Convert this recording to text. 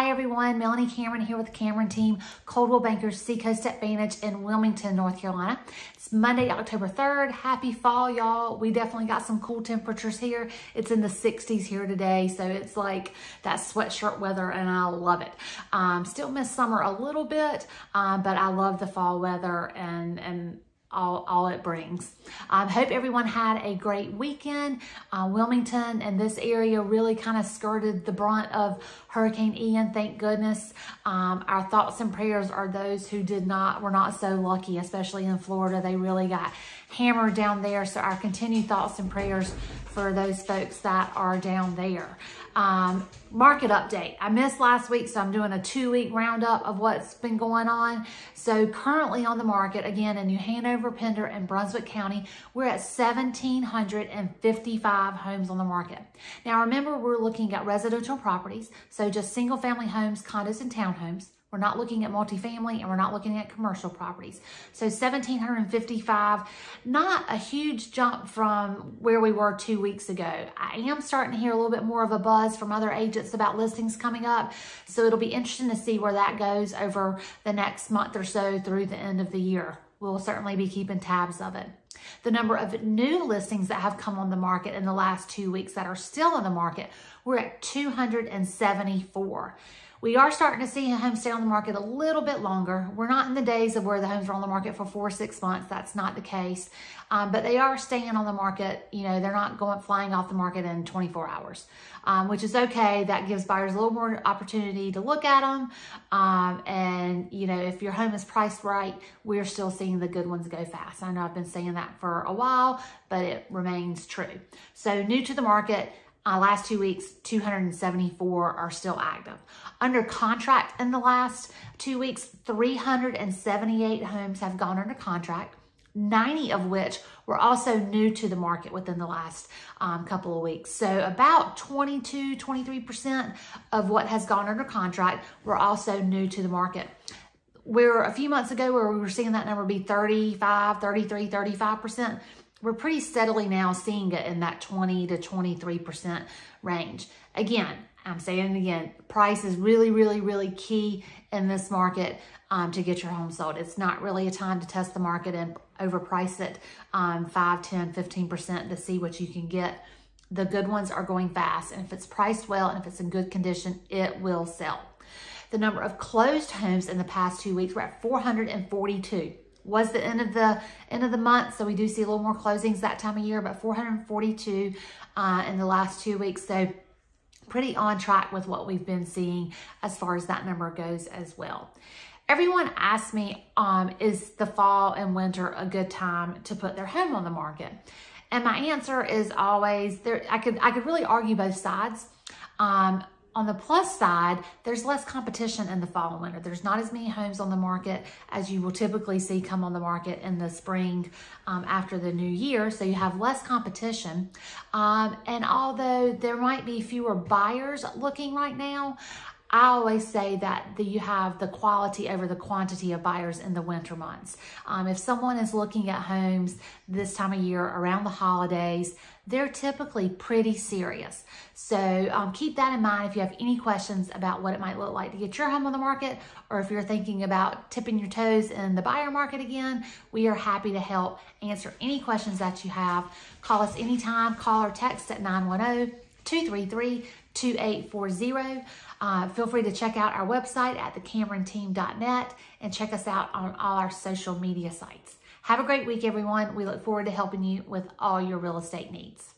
Hi everyone, Melanie Cameron here with the Cameron team, Coldwell Bankers Seacoast Advantage in Wilmington, North Carolina. It's Monday, October 3rd. Happy fall, y'all. We definitely got some cool temperatures here. It's in the 60s here today, so it's like that sweatshirt weather, and I love it. Still miss summer a little bit, but I love the fall weather and all it brings. I hope everyone had a great weekend. Wilmington and this area really kind of skirted the brunt of Hurricane Ian, thank goodness. Our thoughts and prayers are those who were not so lucky, especially in Florida. They really got hammered down there. So our continued thoughts and prayers for those folks that are down there. Market update. I missed last week, so I'm doing a 2-week roundup of what's been going on. So currently on the market, again, in New Hanover, Pender, and Brunswick County, we're at 1,755 homes on the market. Now remember, we're looking at residential properties, so just single family homes, condos, and townhomes. We're not looking at multifamily, and we're not looking at commercial properties. So 1,755, not a huge jump from where we were 2 weeks ago. I am starting to hear a little bit more of a buzz from other agents about listings coming up. So it'll be interesting to see where that goes over the next month or so through the end of the year. We'll certainly be keeping tabs of it. The number of new listings that have come on the market in the last 2 weeks that are still on the market, we're at 274. We are starting to see homes stay on the market a little bit longer. We're not in the days of where the homes are on the market for 4 or 6 months. That's not the case. But they are staying on the market. You know, they're not flying off the market in 24 hours, which is okay. That gives buyers a little more opportunity to look at them. And, you know, if your home is priced right, we're still seeing the good ones go fast. I know I've been saying that for a while, but it remains true. So new to the market. Last 2 weeks, 274 are still active. Under contract in the last 2 weeks, 378 homes have gone under contract, 90 of which were also new to the market within the last couple of weeks. So about 22, 23% of what has gone under contract were also new to the market. Where a few months ago where we were seeing that number be 35, 33, 35%, we're pretty steadily now seeing it in that 20 to 23% range. Again, I'm saying it again, price is really, really, really key in this market to get your home sold. It's not really a time to test the market and overprice it 5, 10, 15% to see what you can get. The good ones are going fast. And if it's priced well and if it's in good condition, it will sell. The number of closed homes in the past 2 weeks, we're at 442. Was the end of the month, so we do see a little more closings that time of year, but 442 in the last 2 weeks, so pretty on track with what we've been seeing as far as that number goes as well. Everyone asks me, is the fall and winter a good time to put their home on the market? And my answer is always, I could really argue both sides. On the plus side, there's less competition in the fall and winter. There's not as many homes on the market as you will typically see come on the market in the spring after the new year. So you have less competition. And although there might be fewer buyers looking right now, I always say that you have the quality over the quantity of buyers in the winter months. If someone is looking at homes this time of year around the holidays, they're typically pretty serious. So keep that in mind if you have any questions about what it might look like to get your home on the market, or if you're thinking about tipping your toes in the buyer market again, we are happy to help answer any questions that you have. Call us anytime, call or text at 910-233-2840. Feel free to check out our website at thecameronteam.net and check us out on all our social media sites. Have a great week, everyone. We look forward to helping you with all your real estate needs.